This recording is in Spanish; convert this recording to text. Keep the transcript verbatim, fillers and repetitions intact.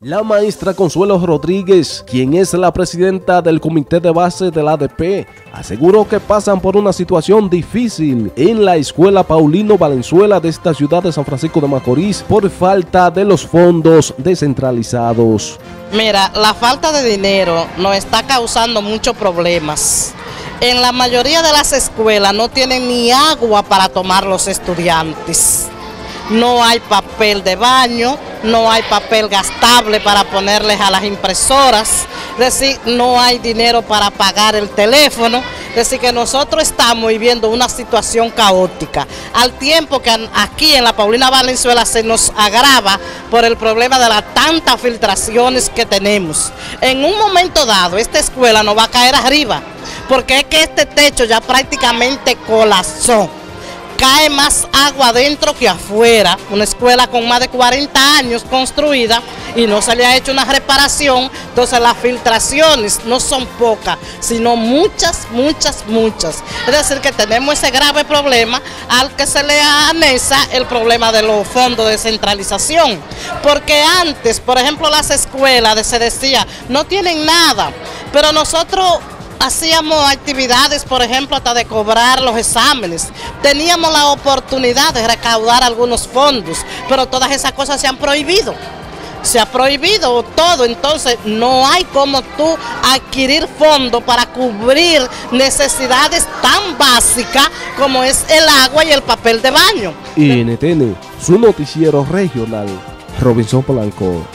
La maestra Consuelo Rodríguez, quien es la presidenta del comité de base del A D P, aseguró que pasan por una situación difícil en la escuela Paulino Valenzuela de esta ciudad de San Francisco de Macorís por falta de los fondos descentralizados. Mira, la falta de dinero nos está causando muchos problemas. En la mayoría de las escuelas no tienen ni agua para tomar los estudiantes. No hay papel de baño, no hay papel gastable para ponerles a las impresoras, es decir, no hay dinero para pagar el teléfono, es decir, que nosotros estamos viviendo una situación caótica, al tiempo que aquí en la Paulina Valenzuela se nos agrava por el problema de las tantas filtraciones que tenemos. En un momento dado, esta escuela nos va a caer arriba, porque es que este techo ya prácticamente colapsó. Cae más agua adentro que afuera, una escuela con más de cuarenta años construida y no se le ha hecho una reparación, entonces las filtraciones no son pocas, sino muchas, muchas, muchas. Es decir que tenemos ese grave problema al que se le anexa el problema de los fondos de centralización, porque antes, por ejemplo, las escuelas se decía, no tienen nada, pero nosotros hacíamos actividades, por ejemplo, hasta de cobrar los exámenes. Teníamos la oportunidad de recaudar algunos fondos, pero todas esas cosas se han prohibido. Se ha prohibido todo, entonces no hay como tú adquirir fondos para cubrir necesidades tan básicas como es el agua y el papel de baño. I N T N, su noticiero regional, Robinson Polanco.